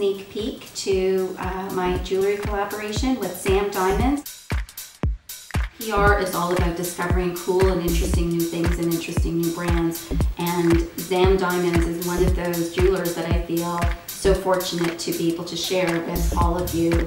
sneak peek to my jewelry collaboration with Xam Diamonds. PR is all about discovering cool and interesting new things and interesting new brands, and Xam Diamonds is one of those jewelers that I feel so fortunate to be able to share with all of you.